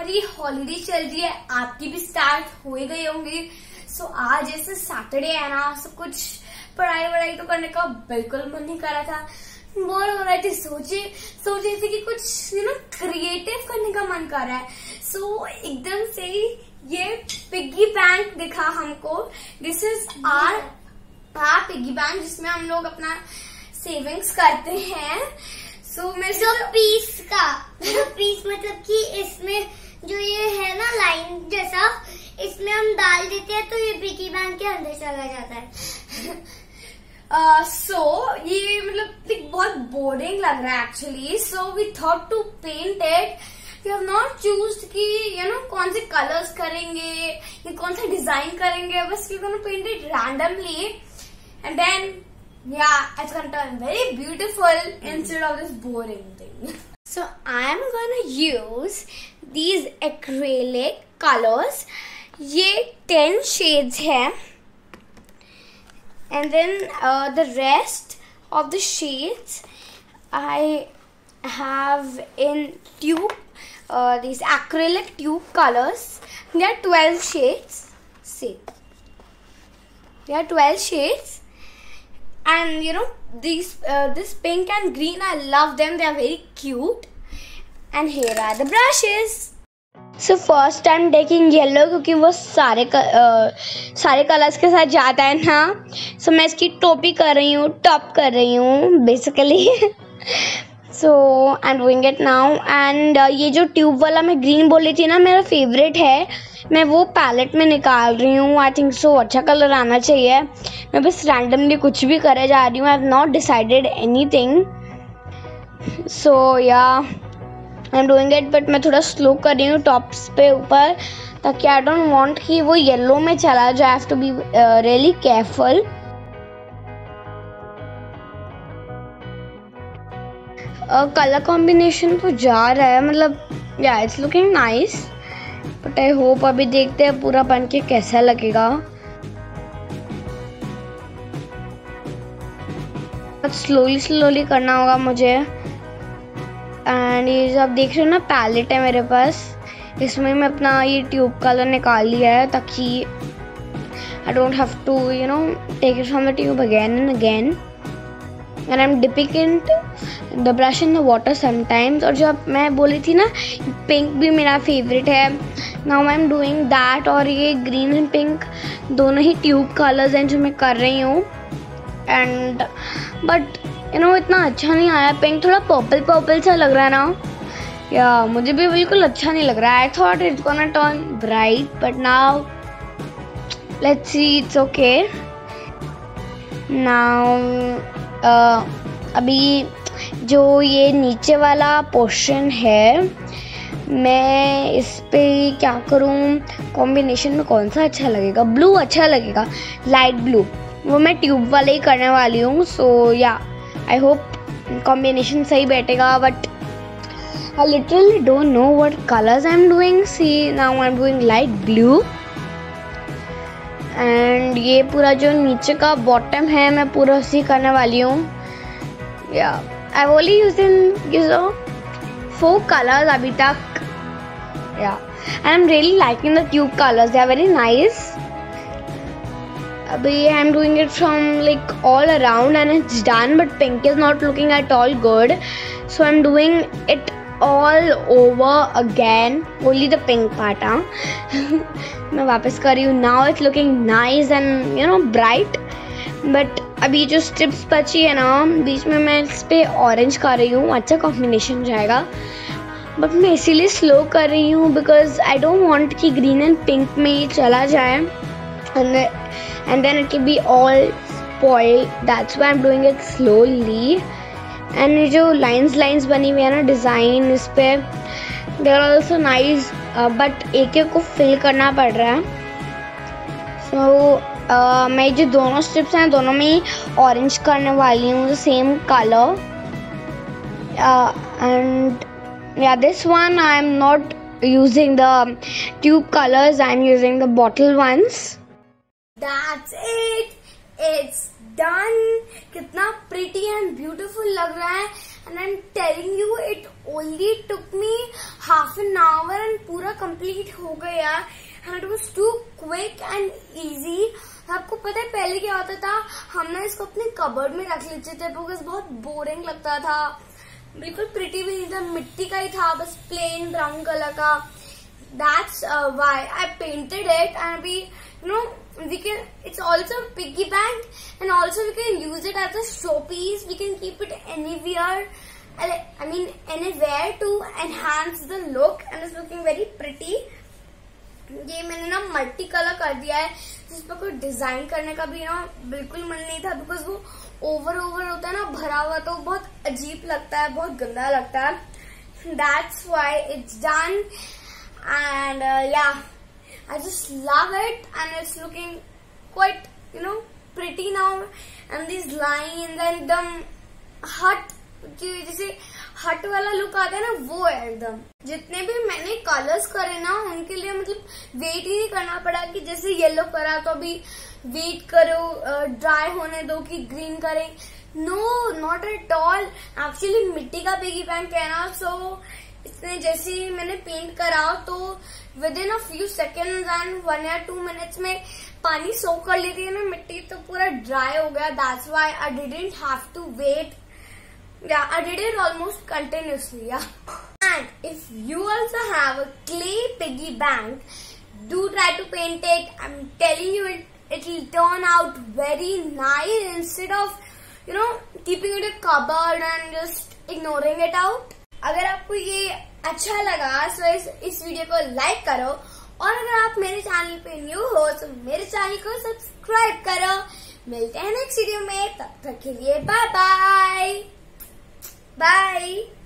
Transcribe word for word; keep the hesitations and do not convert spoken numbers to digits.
हमारी हॉलीडे चल रही है, आपकी भी स्टार्ट हो गई होंगी। सो so, आज ऐसे सैटरडे है ना, सब कुछ पढ़ाई वढ़ाई तो करने का बिल्कुल मन नहीं कर रहा था, बोर हो रहा थी। सोचे सोचे थे कि कुछ यू नो क्रिएटिव करने का मन कर रहा है। सो so, एकदम से ये पिग्गी बैंक दिखा हमको। This is our piggy bank जिसमें हम लोग अपना सेविंग्स करते हैं। सो so, मेरे so, पीस का पीस मतलब कि इसमें जो ये है ना लाइन जैसा, इसमें हम डाल देते हैं तो ये पिग्गी बैंक के अंदर चला जाता है। Uh, so, ये मतलब बहुत बोरिंग लग रहा है actually. So we thought to paint it, we have not choosed कि यू नो कौन से कलर्स करेंगे या कौन सा डिजाइन करेंगे, बस we gonna paint it randomly and then yeah it's gonna turn very beautiful instead of this boring thing. So I am gonna use these acrylic colours, ये टेन शेड्स है and then uh, the rest of the shades I have in tube, uh, these acrylic tube colors. There are twelve shades. See, there are twelve shades, and you know these uh, this pink and green, I love them. They are very cute. And here are the brushes. So first time taking yellow क्योंकि वो सारे कर, आ, सारे colours के साथ जाता है ना। सो so, मैं इसकी टोपी कर रही हूँ, टॉप कर रही हूँ basically. So I am doing it now. And ये जो ट्यूब वाला मैं ग्रीन बोली थी ना, मेरा फेवरेट है, मैं वो पैलेट में निकाल रही हूँ। आई थिंक सो अच्छा कलर आना चाहिए। मैं बस रैंडमली कुछ भी करे जा रही हूँ, I have not decided any thing. So yeah I am doing it, but मैं थोड़ा स्लो कर रही हूँ टॉप्स पे ऊपर, ताकि आई डोंट वांट कि वो येलो में चला जाए। I have to be really careful. Colour combination तो जा रहा है, मतलब yeah it's looking nice, but I hope अभी देखते हैं पूरा बन के कैसा लगेगा। स्लोली स्लोली करना होगा मुझे। एंड ये जो आप देख रहे हो ना पैलेट है मेरे पास, इसमें मैं अपना ये ट्यूब कलर निकाल लिया है ताकि I don't have to you know take it from the tube again and again. And I am dipping in the brush in the water sometimes. और जब मैं बोली थी ना पिंक भी मेरा फेवरेट है, now I am doing that. और ये ग्रीन एंड पिंक दोनों ही ट्यूब कलर्स हैं जो मैं कर रही हूँ। एंड बट यू नो इतना अच्छा नहीं आया, पिंक थोड़ा पर्पल पर्पल सा लग रहा है ना, या मुझे भी बिल्कुल अच्छा नहीं लग रहा। I thought it's gonna turn bright, but now let's see, it's okay. Now अभी जो ये नीचे वाला पोर्शन है, मैं इस पर क्या करूँ, कॉम्बिनेशन में कौन सा अच्छा लगेगा। ब्लू अच्छा लगेगा, लाइट ब्लू, वो मैं ट्यूब वाले ही करने वाली हूँ। सो या आई होप कॉम्बिनेशन सही बैठेगा, but I literally don't know what colours I am doing. See now I am doing light blue, and ये पूरा जो नीचे का बॉटम है मैं पूरा उसी करने वाली हूँ। Yeah I have only used you know four colours अभी तक। Yeah I am really liking the tube colours, they are very nice. अभी I am doing it from like all around and it's done, but pink is not looking at all good, so I am doing it all over again, only the pink part. हाँ मैं वापस कर रही हूँ। Now it's looking nice and you know bright, but अभी जो strips बची है ना बीच में, मैं इस पर ऑरेंज कर रही हूँ, अच्छा कॉम्बिनेशन जाएगा। बट मैं इसीलिए स्लो कर रही हूँ बिकॉज आई डोंट वॉन्ट कि ग्रीन एंड पिंक में चला जाए and and then it can be all spoiled, that's why I'm doing it slowly. And ये जो lines lines बनी हुई है ना design, इस पे they are also nice, uh, but एक एक को fill करना पड़ रहा है। so uh, मैं जो दोनों strips हैं दोनों में orange करने वाली हूँ, same color। uh, and yeah, this one I'm not using the tube colors, I'm using the bottle ones. That's it, it's done. कितना pretty and beautiful लग रहा है। and I'm telling you it only took me half an hour and पूरा complete हो गया यार, and it was too quick and easy। आपको पता है पहले क्या होता था, हम ना इसको अपने कबर्ड में रख लेते थे बिकॉज बहुत बोरिंग लगता था, बिल्कुल प्रिटी भी नहीं था, मिट्टी का ही था, बस प्लेन ब्राउन कलर का। That's uh, why I painted it, and we, you know, we can. It's also a piggy bank, and also we can use it as a showpiece. We can keep it anywhere. I mean, anywhere to enhance the look, and it's looking very pretty. ये मैंने ना multi colour कर दिया है, जिस पर कोई design करने का भी ना बिल्कुल मन नहीं था, बिकॉज वो ओवर ओवर होता है ना भरा हुआ, तो बहुत अजीब लगता है, बहुत गंदा लगता है। That's why it's done. And uh, yeah, I just love it, and it's looking quite, you know, pretty now. And these lines and the hut, कि जैसे हट वाला लुक आता है ना, वो है एकदम। जितने भी मैंने कलर्स करे ना, उनके लिए मतलब वेट ही नहीं करना पड़ा कि जैसे येलो करा तो अभी वेट करो, ड्राई होने दो कि ग्रीन करें। No, not at all. Actually मिट्टी का पिगी बैंक है ना, सो इसने जैसे ही मैंने पेंट कराओ तो within a few second and one या टू मिनट्स में पानी सोख कर लेती है ना मिट्टी, तो पूरा ड्राई हो गया। That's why I didn't have to wait, yeah I did it almost continuously. And if you also have a clay piggy bank, do try to paint it. I am telling you it it will turn out very nice, instead of you know keeping it a cupboard and just ignoring it out. अगर आपको ये अच्छा लगा तो इस, इस video को like करो, और अगर आप मेरे चैनल पे न्यू हो तो मेरे चैनल को सब्सक्राइब करो। मिलते हैं नेक्स्ट वीडियो में, तब तक के लिए बाय बाय बाय।